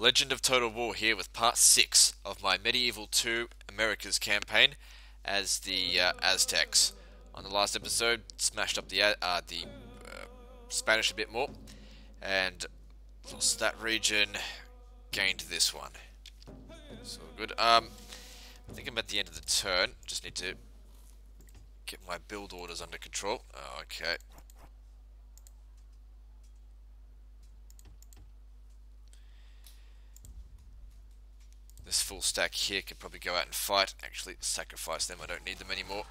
Legend of Total War here with part 6 of my Medieval II Americas campaign as the Aztecs. On the last episode, smashed up the Spanish a bit more and lost that region, gained this one. So good. I think I'm at the end of the turn. Just need to get my build orders under control. Okay. This full stack here could probably go out and fight. Actually, sacrifice them. I don't need them anymore.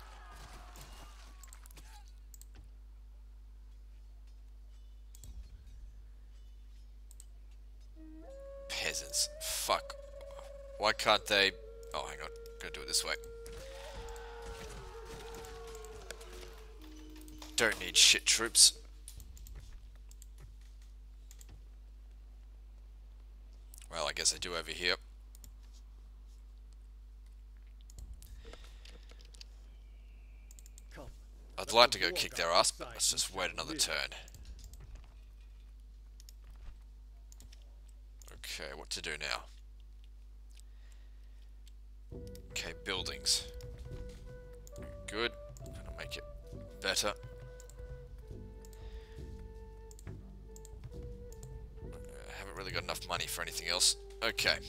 Peasants. Fuck. Why can't they... Oh, hang on. I'm gonna do it this way. Don't need shit troops. Well, I guess I do over here. I'd like to go kick their ass, but let's just wait another turn. Okay, what to do now? Okay, buildings. Good. That'll make it better. I haven't really got enough money for anything else. Okay.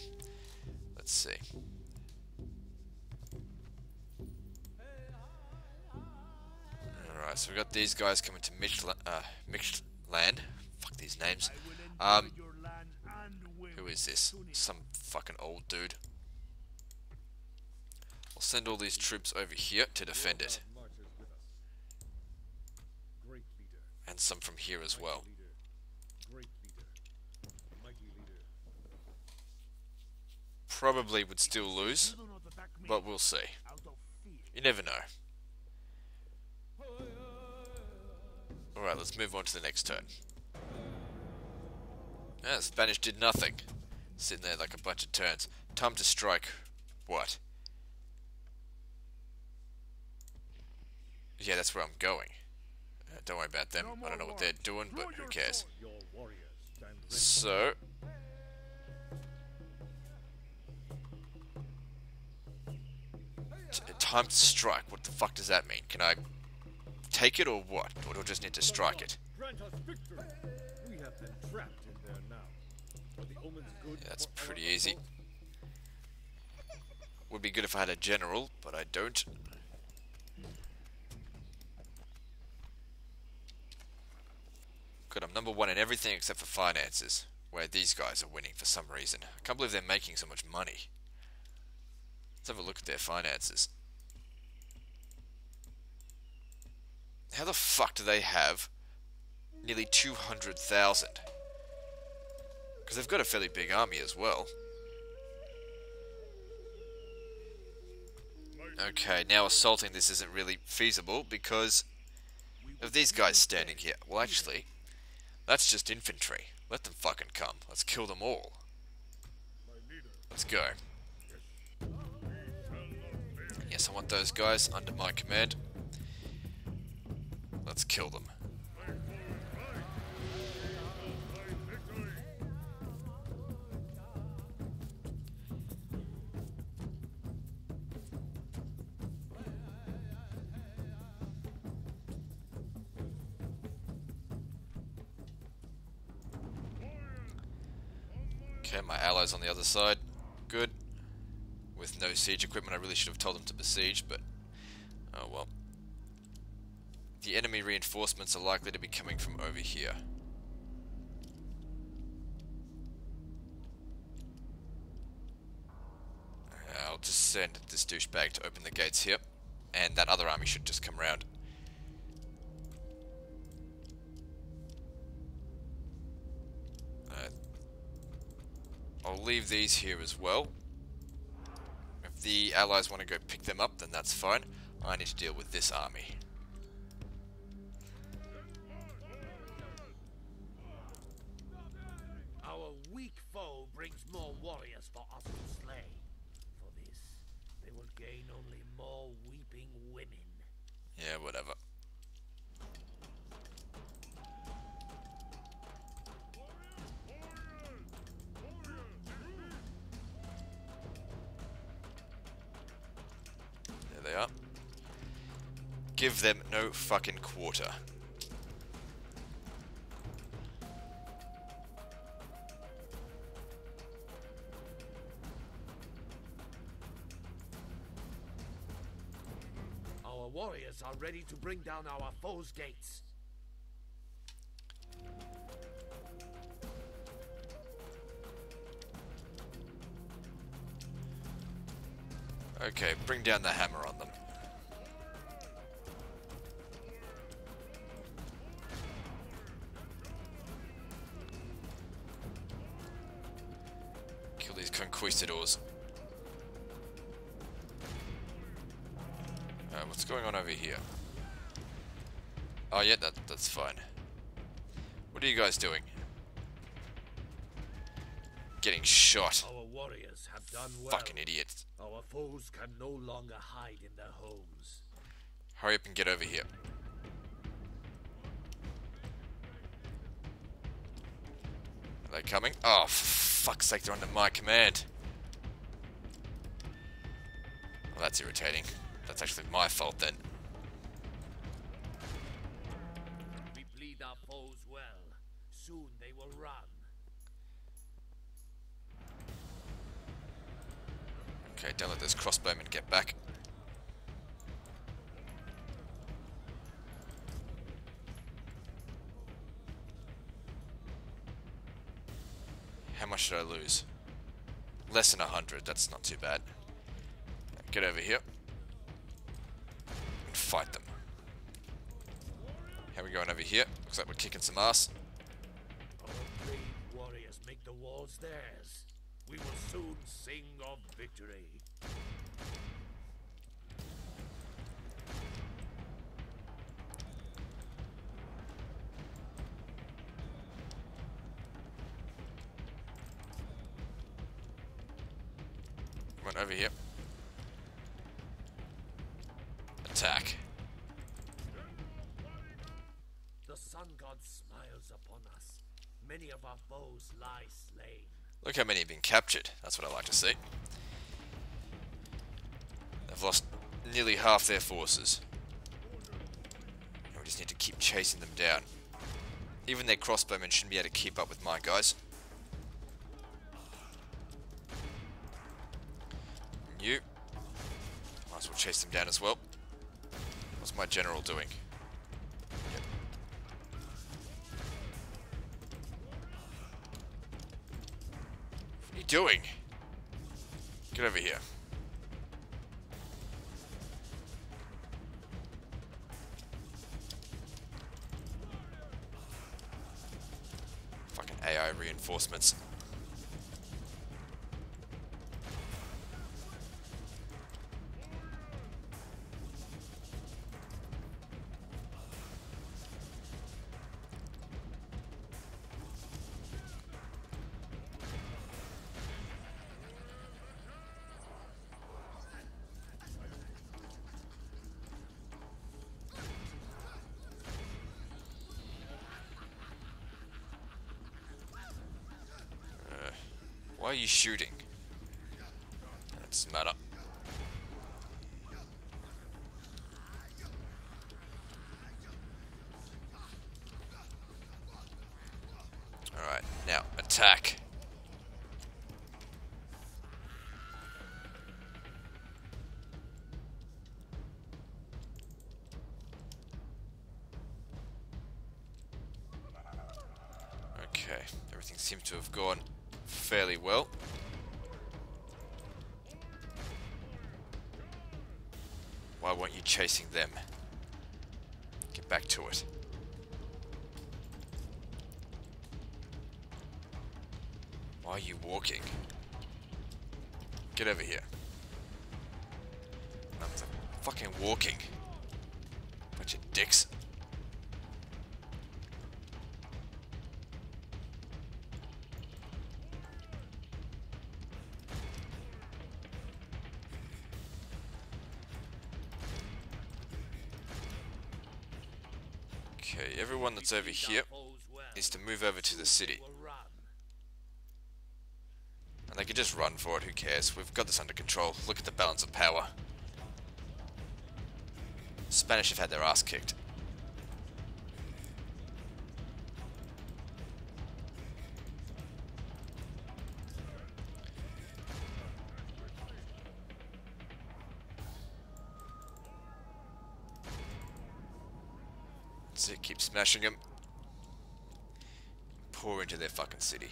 Let's see. So we've got these guys coming to Michland. Fuck these names. Who is this? Some fucking old dude. I'll send all these troops over here to defend it. And some from here as well. Probably would still lose, but we'll see. You never know. Alright, let's move on to the next turn. Ah, Spanish did nothing. Sitting there like a bunch of turns. Time to strike. What? Yeah, that's where I'm going. Don't worry about them. I don't know what they're doing, but who cares. So... Time to strike. What the fuck does that mean? Can I... take it or what? Or do I just need to strike it? Yeah, that's pretty easy. Would be good if I had a general, but I don't. Good, I'm number one in everything except for finances, where these guys are winning for some reason. I can't believe they're making so much money. Let's have a look at their finances. How the fuck do they have nearly 200,000? Because they've got a fairly big army as well. Okay, now assaulting this isn't really feasible because of these guys standing here. Well, actually, that's just infantry. Let them fucking come. Let's kill them all. Let's go. Yes, I want those guys under my command. Let's kill them. Okay, my allies on the other side. Good. With no siege equipment, I really should have told them to besiege, but... oh well. The enemy reinforcements are likely to be coming from over here. I'll just send this douchebag to open the gates here, and that other army should just come round. I'll leave these here as well. If the allies want to go pick them up, then that's fine. I need to deal with this army. Brings more warriors for us to slay. For this, they will gain only more weeping women. Yeah, whatever. Warriors, warriors, warriors. Give them no fucking quarter. Our warriors are ready to bring down our foes' gates. Okay, bring down the hammer on them. Kill these conquistadors. What's going on over here? Oh yeah, that's fine. What are you guys doing? Getting shot. Our warriors have done well. Fucking idiots. Our foes can no longer hide in their homes. Hurry up and get over here. Are they coming? Oh, for fuck's sake, they're under my command. Well, that's irritating. That's actually my fault then. We bleed our foes well. Soon they will run. Okay, don't let those crossbowmen get back. How much did I lose? Less than 100, that's not too bad. Get over here. And fight them. How are we going over here? Looks like we're kicking some ass. Our brave warriors make the walls theirs. We will soon sing of victory. Come on, over here. Attack. The sun god smiles upon us. Many of our foes lie slain. Look how many have been captured. That's what I like to see. They've lost nearly half their forces. And we just need to keep chasing them down. Even their crossbowmen shouldn't be able to keep up with my guys. And you. Might as well chase them down as well. What's my general doing? Doing? Get over here. Fucking AI reinforcements. Why are you shooting? That doesn't matter. Alright, now attack. Okay, everything seems to have gone fairly well. Why weren't you chasing them? Get back to it. Why are you walking? Get over here. I'm fucking walking. Bunch of dicks. Okay, everyone that's over here needs to move over to the city. And they can just run for it, who cares? We've got this under control. Look at the balance of power. Spanish have had their ass kicked. That's it, keep smashing them. Pour into their fucking city.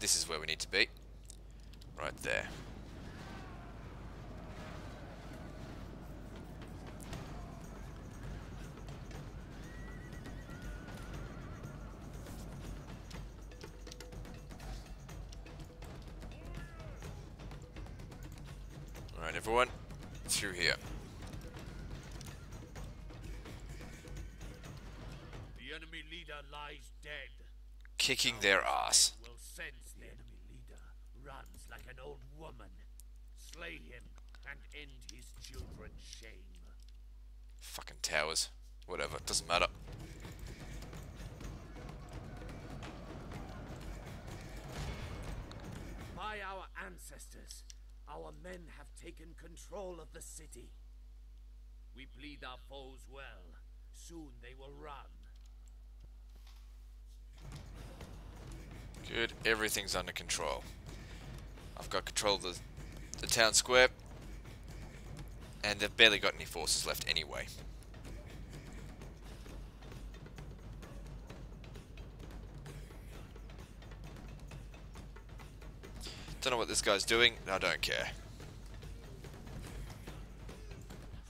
This is where we need to be. Right there. Alright, everyone, through here. The enemy leader lies dead. Kicking their ass. The enemy leader runs like an old woman. Slay him and end his children's shame. Fucking towers. Whatever, doesn't matter. By our ancestors, our men have taken control of the city. We bleed our foes well. Soon they will run. Good, everything's under control. I've got control of the town square, and they've barely got any forces left anyway. Don't know what this guy's doing, I don't care.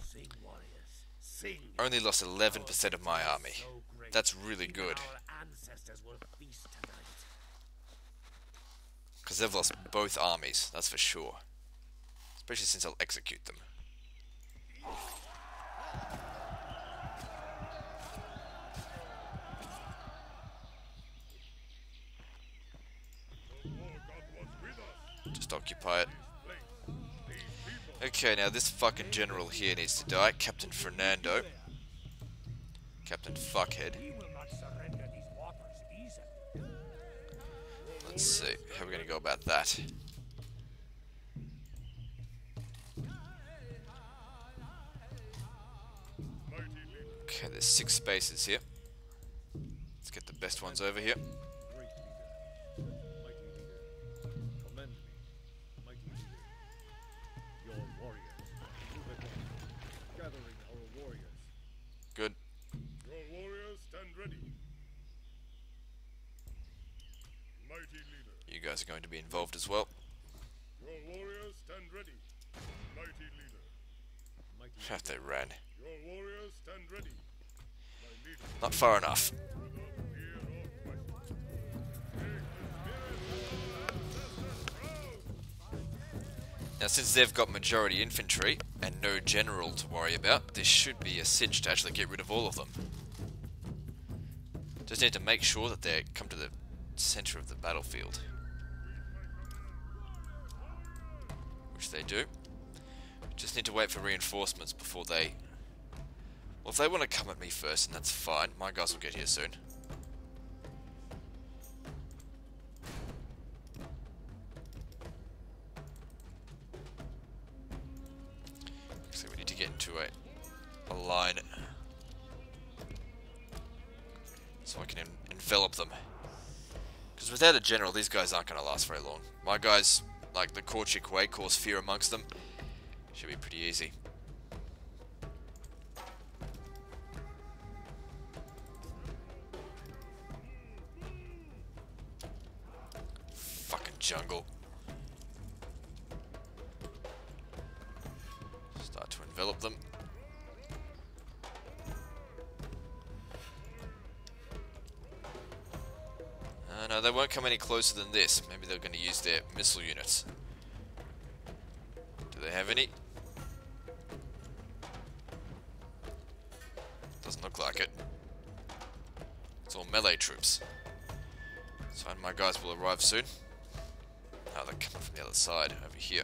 Sing, warriors. Sing. Only lost 11% of my army. That's really good. Because they've lost both armies, that's for sure. Especially since I'll execute them. Just occupy it. Okay, now this fucking general here needs to die. Captain Fernando. Captain Fuckhead. Let's see, how are we going to go about that? Okay, there's 6 spaces here. Let's get the best ones over here. Good. Your warriors stand ready. You guys are going to be involved as well. Your warriors stand ready. Mighty leader. Half they ran. Your warriors stand ready. Not far enough. Now since they've got majority infantry and no general to worry about, this should be a cinch to actually get rid of all of them. Just need to make sure that they come to the center of the battlefield, which they do. Just need to wait for reinforcements before they... well, if they want to come at me first, and that's fine. My guys will get here soon. Actually, we need to get into a line so I can envelop them. Because without a general, these guys aren't going to last very long. My guys, like the Korchik way, cause fear amongst them. Should be pretty easy. Fucking jungle. Start to envelop them. No, they won't come any closer than this. Maybe they're going to use their missile units. Do they have any? Doesn't look like it. It's all melee troops. It's fine, my guys will arrive soon. Oh, they're coming from the other side, over here.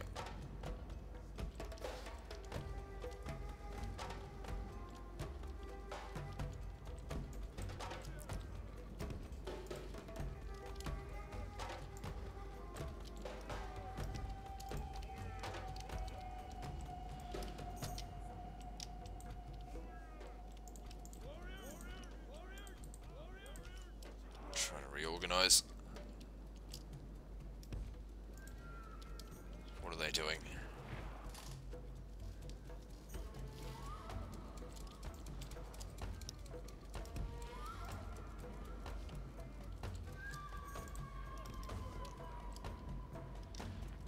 nice. What are they doing?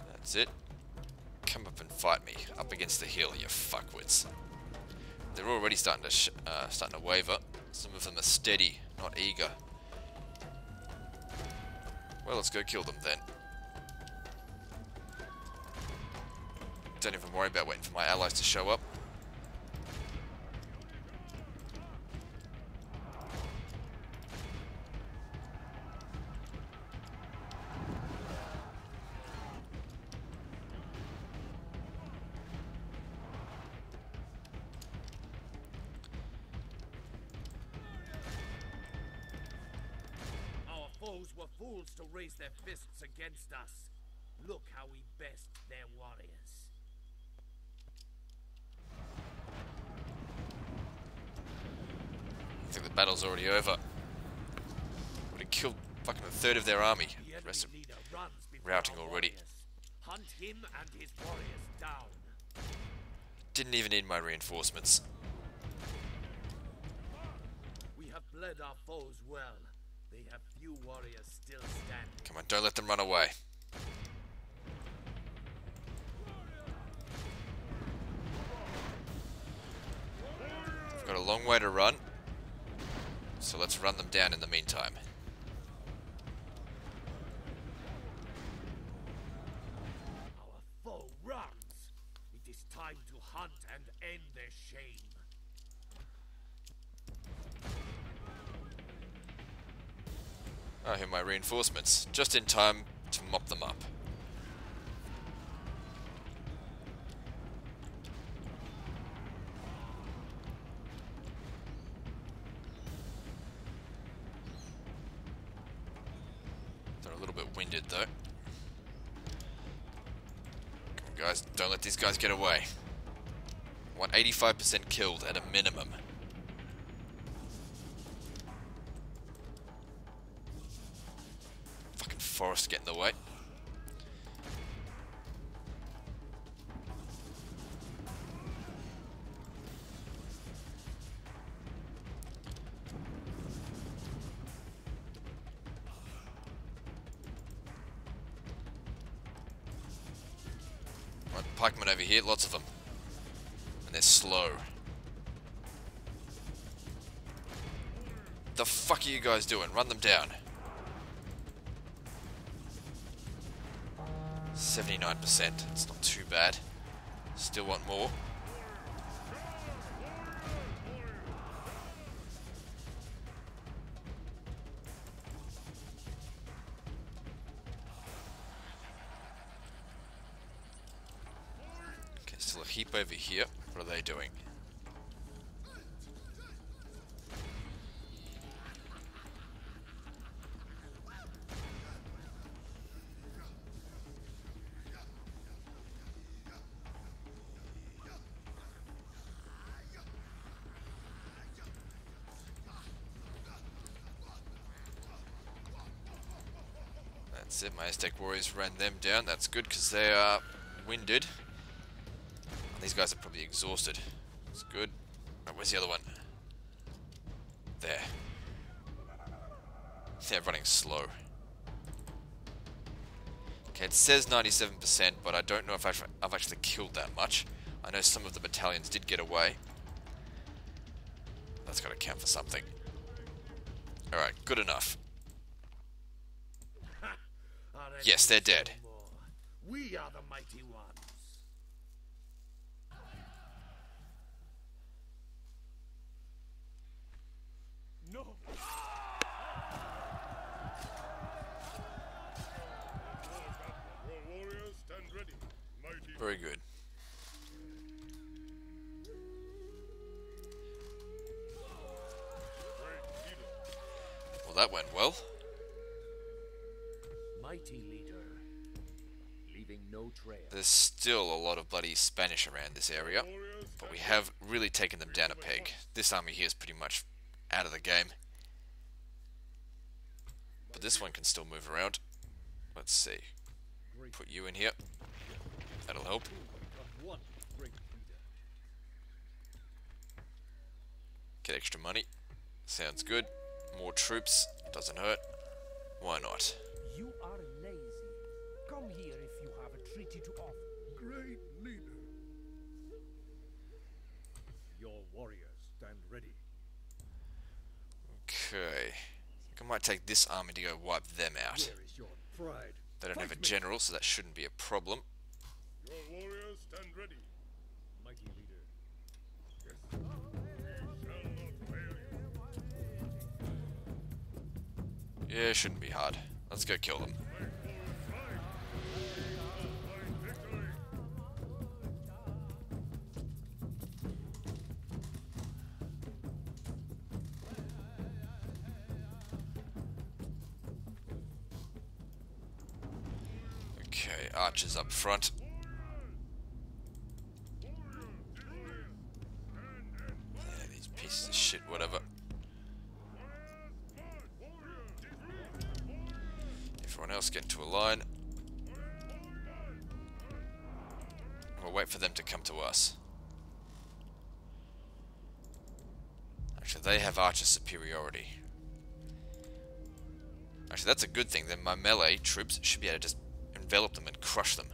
That's it. Come up and fight me. Up against the hill, you fuckwits. They're already starting to waver. Some of them are steady, not eager. Well, let's go kill them then. Don't even worry about waiting for my allies to show up. To raise their fists against us. Look how we best their warriors. I think the battle's already over. Would have killed fucking a third of their army. The rest are routing already. Hunt him and his warriors down. Didn't even need my reinforcements. We have bled our foes well. They have few warriors still standing. Come on, don't let them run away. We've got a long way to run, so let's run them down in the meantime. Our foe runs. It is time to hunt and end their shame. Oh, here are my reinforcements, just in time to mop them up. They're a little bit winded though. Come on, guys, don't let these guys get away. I want 85% killed at a minimum. Forest get in the way. Right, pikemen over here, lots of them. And they're slow. The fuck are you guys doing? Run them down. 79%, it's not too bad. Still want more. Okay, still a heap over here. What are they doing? That's it, my Aztec warriors ran them down. That's good because they are winded. These guys are probably exhausted. That's good. Oh, where's the other one? There. They're running slow. Okay, it says 97%, but I don't know if I've actually killed that much. I know some of the battalions did get away. That's got to count for something. Alright, good enough. Yes, they're dead. We are the mighty ones. No. Warriors, stand ready. Mighty. Very good. Well, that went well. Leader, leaving no trail. There's still a lot of bloody Spanish around this area, but we have really taken them down a peg. This army here is pretty much out of the game. But this one can still move around. Let's see. Put you in here. That'll help. Get extra money. Sounds good. More troops. Doesn't hurt. Why not? You are lazy. Come here if you have a treaty to offer. Great leader. Your warriors stand ready. Okay. I might take this army to go wipe them out. They don't have a general, so that shouldn't be a problem. Your warriors stand ready. Mighty leader. Yes. Yeah, it shouldn't be hard. Let's go kill them. Okay, archers up front. Yeah, these pieces of shit, whatever. Everyone else get into a line. We'll wait for them to come to us. Actually, they have archer superiority. Actually, that's a good thing. Then my melee troops should be able to just envelop them and crush them.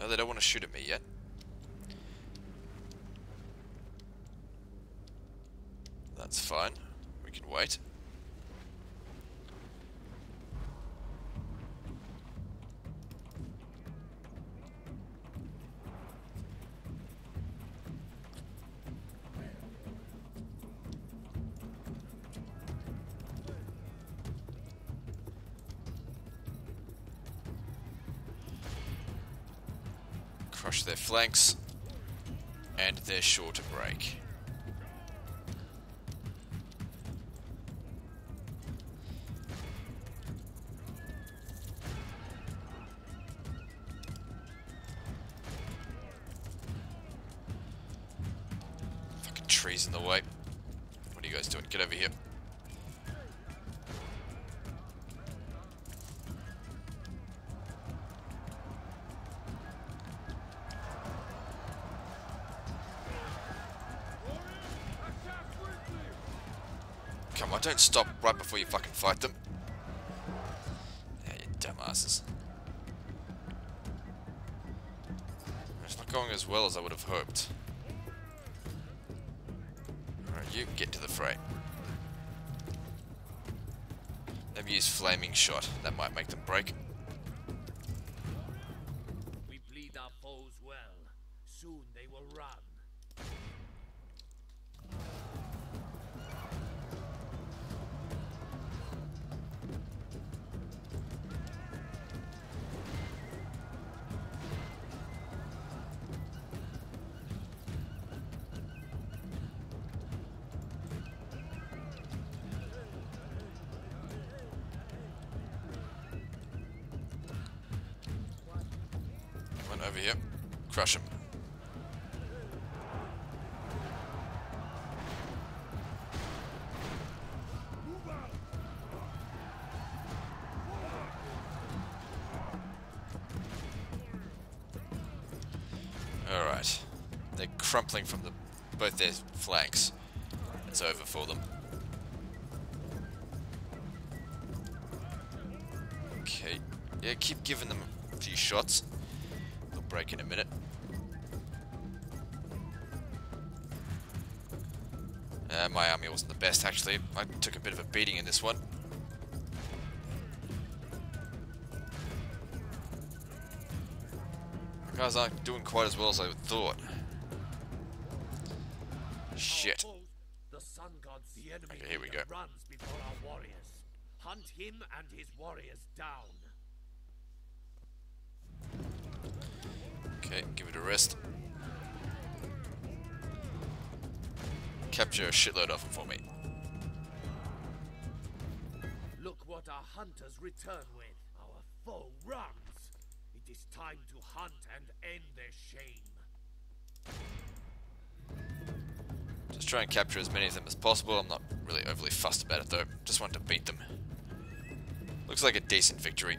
No, they don't want to shoot at me yet. That's fine. We can wait. Crush their flanks, and they're sure to break. Fucking trees in the way. What are you guys doing? Get over here. Come on, don't stop right before you fucking fight them. Yeah, you dumbasses. It's not going as well as I would have hoped. Alright, you get to the fray. Maybe use flaming shot. That might make them break. We bleed our foes well. Soon they will run. Over here. Crush him. Alright. They're crumpling from both their flanks. It's over for them. Okay. Yeah, keep giving them a few shots. Break in a minute. My army wasn't the best actually. I took a bit of a beating in this one. The guys aren't doing quite as well as I thought. Shit. Okay, here we go. Hunt him and his warriors down. Okay, give it a rest. Capture a shitload of them for me. Look what our hunters return with. Our foe runs. It is time to hunt and end their shame. Let's try and capture as many of them as possible. I'm not really overly fussed about it though. Just wanted to beat them. Looks like a decent victory.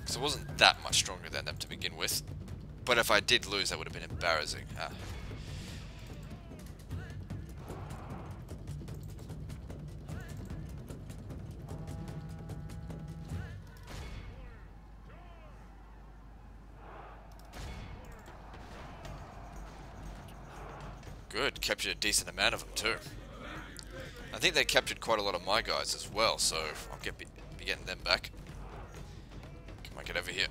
Because I wasn't that much stronger than them to begin with. But if I did lose, that would have been embarrassing. Ah. Good, captured a decent amount of them too. I think they captured quite a lot of my guys as well, so I'll be getting them back. Come on, get over here.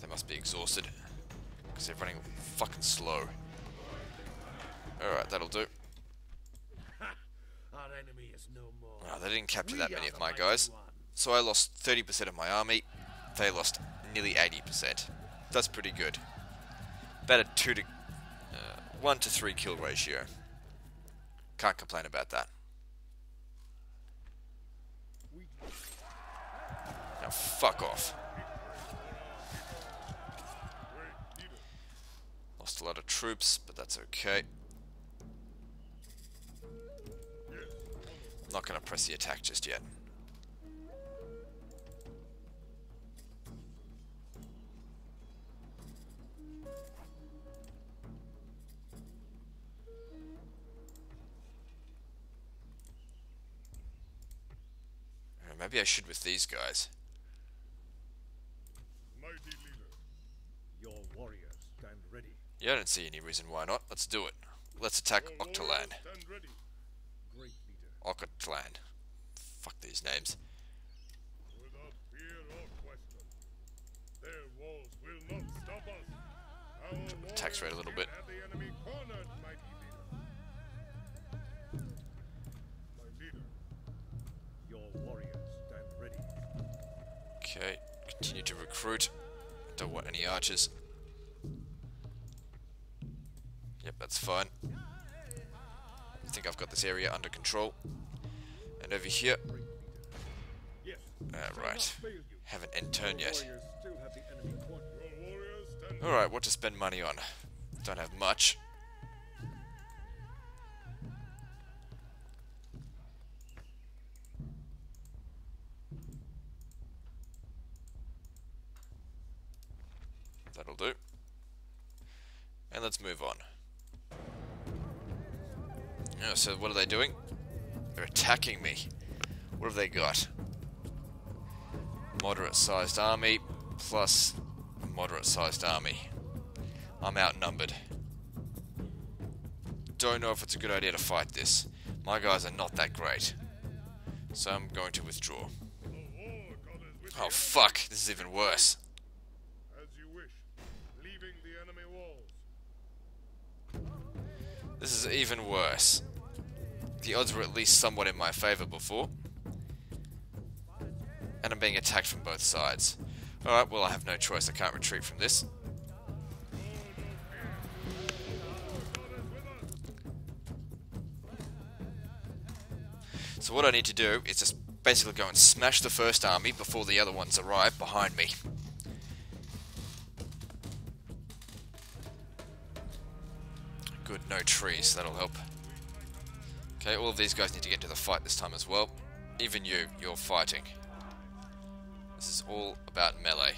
They must be exhausted, because they're running fucking slow. Alright, that'll do. Oh, they didn't capture that many of my guys, so I lost 30% of my army. They lost nearly 80%. That's pretty good. About a 1 to 3 kill ratio. Can't complain about that. Now fuck off. Lost a lot of troops, but that's okay. Not gonna press the attack just yet. Maybe I should with these guys. Mighty leader. Your warriors stand ready. Yeah, I don't see any reason why not. Let's do it. Let's attack Octoland. Octoland. Fuck these names. Without fear or question, their walls will not stop us. Drop the tax rate a little bit. Okay, continue to recruit. Don't want any archers. Yep, that's fine. I think I've got this area under control. And over here. Alright. Haven't end turn yet. Alright, what to spend money on? Don't have much. That'll do. And let's move on. Oh, so what are they doing? They're attacking me. What have they got? Moderate-sized army plus a moderate-sized army. I'm outnumbered. Don't know if it's a good idea to fight this. My guys are not that great. So I'm going to withdraw. Oh fuck, this is even worse. This is even worse. The odds were at least somewhat in my favour before. And I'm being attacked from both sides. Alright, well I have no choice. I can't retreat from this. So what I need to do is just basically go and smash the first army before the other ones arrive behind me. Good, no trees, that'll help. Okay, all of these guys need to get to the fight this time as well. Even you, you're fighting. This is all about melee.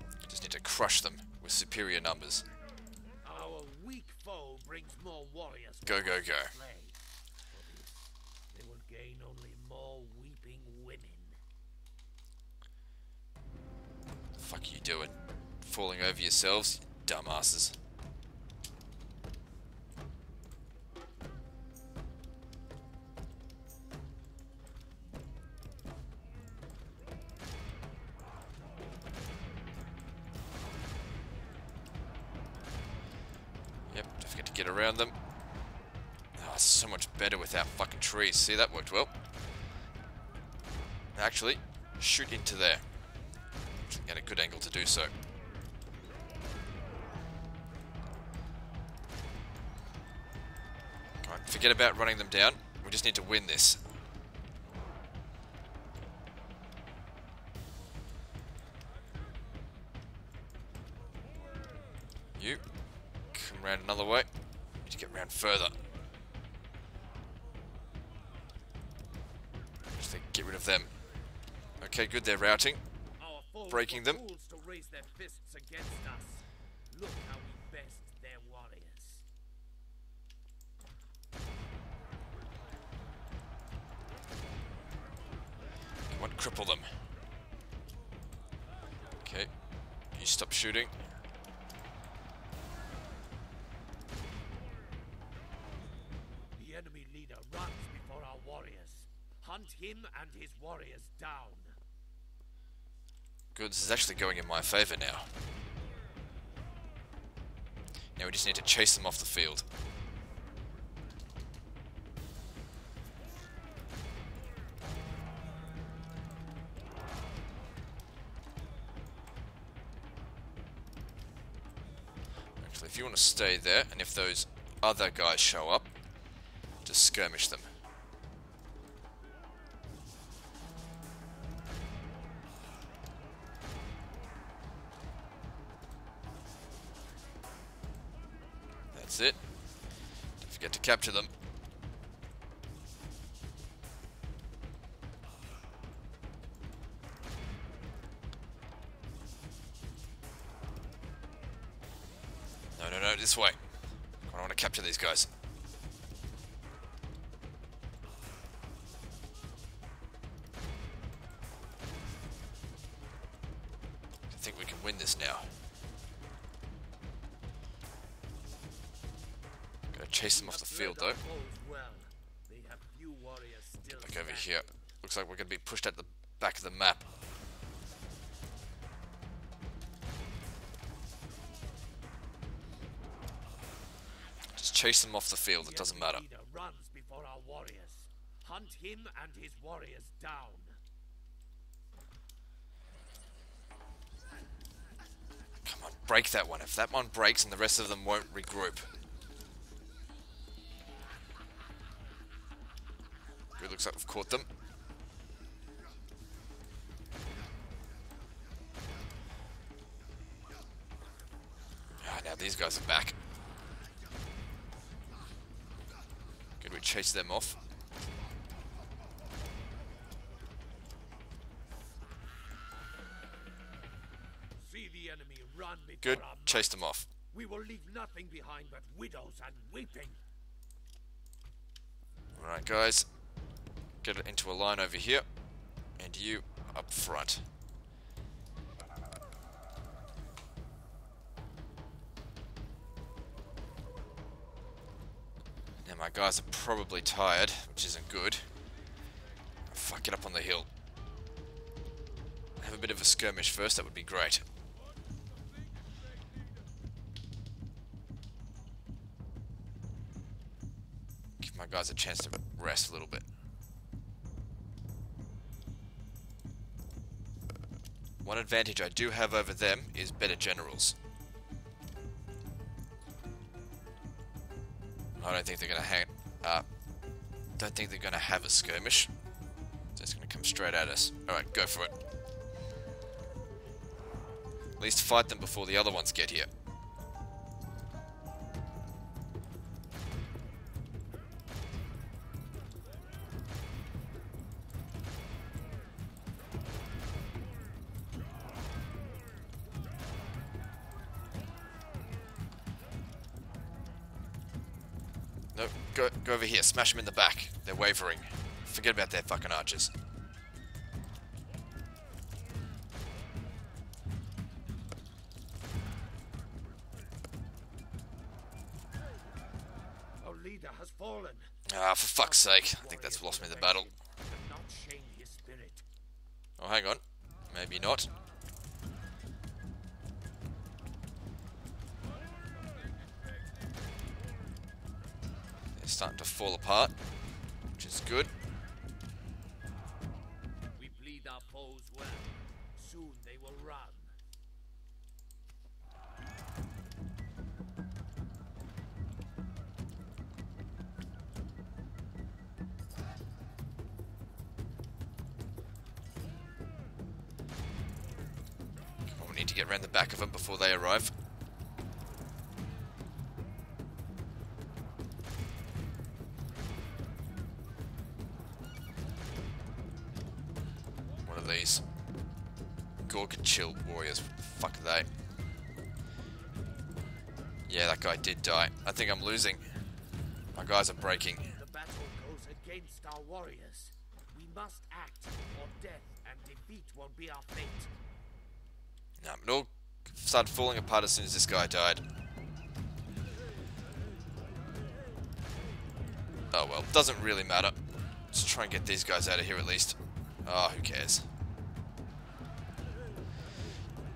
You just need to crush them with superior numbers. Our weak foe brings more warriors. Go, go, go. They will gain only more weeping women. The fuck are you doing? Falling over yourselves, you dumbasses. Get around them. Oh, so much better without fucking trees. See, that worked well. Actually, shoot into there. At a good angle to do so. Alright, forget about running them down. We just need to win this. round another way. Need to get round further. Just think, get rid of them. Okay, good. They're routing, breaking them. Come on, cripple them. Okay, you stop shooting. The enemy leader runs before our warriors. Hunt him and his warriors down. Good, this is actually going in my favour now. Now we just need to chase them off the field. Actually, if you want to stay there, and if those other guys show up, just skirmish them. That's it. Don't forget to capture them. No, no, no, this way. I want to capture these guys. I think we can win this now. Chase them off the field though. Get back over here. Looks like we're going to be pushed at the back of the map. Just chase them off the field, it doesn't matter. Runs before our warriors. Hunt him and his warriors down. Come on, break that one. If that one breaks and the rest of them won't regroup. It looks like we've caught them. Ah, now these guys are back. Good, we chase them off. See the enemy run. Good, chase them off. We will leave nothing behind but widows and weeping. Alright guys. Get it into a line over here, and you up front. Now my guys are probably tired, which isn't good. Fuck, get up on the hill. Have a bit of a skirmish first, that would be great. Give my guys a chance to rest a little bit. One advantage I do have over them is better generals. I don't think they're going to have a skirmish. They're just going to come straight at us. Alright, go for it. At least fight them before the other ones get here. Go over here, smash them in the back. They're wavering. Forget about their fucking archers. Our leader has fallen. Ah, for fuck's sake. I think that's lost me the battle. Oh, hang on. Maybe not. Starting to fall apart, which is good. We bleed our foes well. Soon they will run. Come on, we need to get around the back of them before they arrive. one of these. Gorka chill warriors. Fuck that. Yeah, that guy did die. I think I'm losing. My guys are breaking. The battle goes against our warriors. We must act, or death and defeat will be our fate. No, it all started falling apart as soon as this guy died. Oh well, doesn't really matter. Let's try and get these guys out of here at least. Ah, who cares?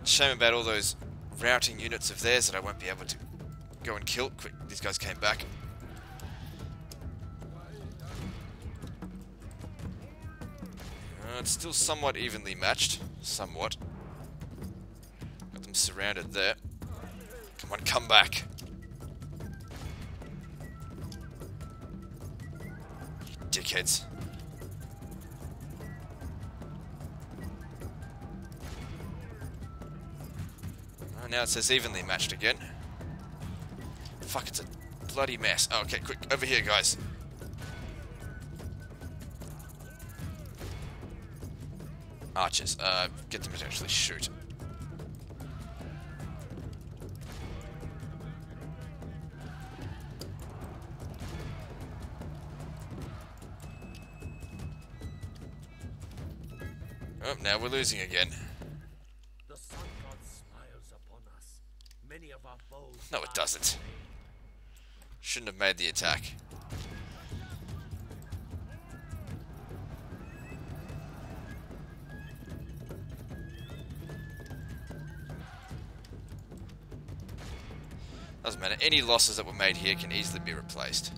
Shame about all those routing units of theirs that I won't be able to go and kill. Quick, these guys came back. It's still somewhat evenly matched. Somewhat. Got them surrounded there. Come on, come back. Dickheads. Oh, now it says evenly matched again. Fuck, it's a bloody mess. Oh, okay, quick, over here, guys. Archers, get them to actually shoot. Oh, now we're losing again. The sun god smiles upon us. Many of our foes. No, it doesn't. Shouldn't have made the attack. Doesn't matter. Any losses that were made here can easily be replaced.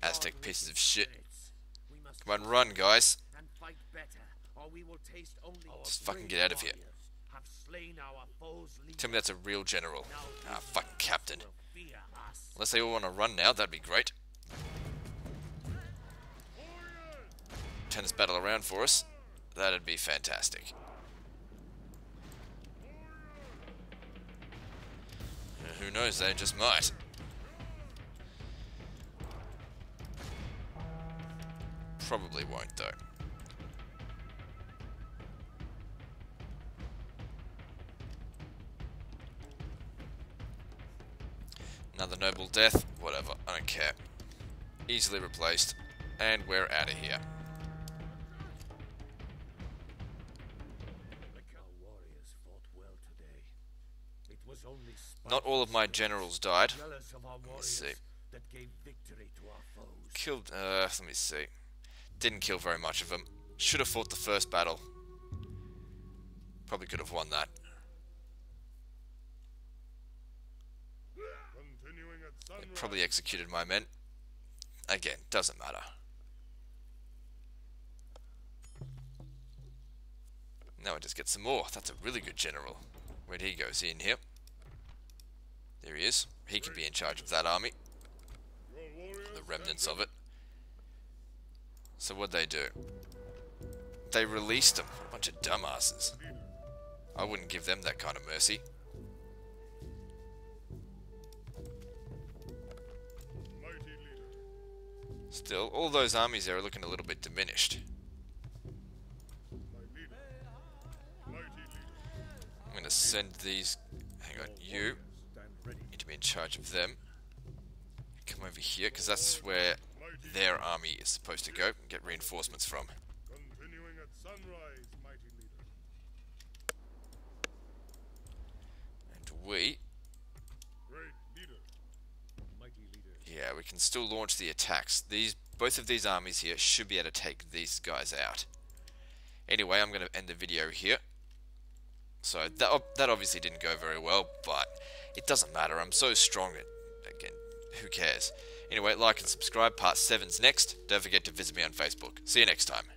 Aztec pieces of shit. Come on, run, guys. Just fucking get out of here. Tell me that's a real general. Ah, fucking captain. Unless they all want to run now, that'd be great. Turn this battle around for us. That'd be fantastic. Who knows, they just might. Probably won't, though. Another noble death. Whatever. I don't care. Easily replaced. And we're out of here. Not all of my generals died. Let me see. Killed... let me see. Didn't kill very much of them. Should have fought the first battle. Probably could have won that. They probably executed my men. Again, doesn't matter. Now I just get some more. That's a really good general. Where'd he go? Is he in here? There he is. He could be in charge of that army. The remnants of it. So what'd they do? They released them. A bunch of dumbasses. I wouldn't give them that kind of mercy. Still, all those armies there are looking a little bit diminished. I'm going to send these... Hang on, you need to be in charge of them. Come over here, because that's where... their army is supposed to go and get reinforcements from. Continuing at sunrise, mighty leader. And we... Great leader. Mighty leader. Yeah, we can still launch the attacks. Both of these armies here should be able to take these guys out. Anyway, I'm going to end the video here. So, that obviously didn't go very well, but it doesn't matter. I'm so strong that, again, who cares? Anyway, like and subscribe. Part 7's next. Don't forget to visit me on Facebook. See you next time.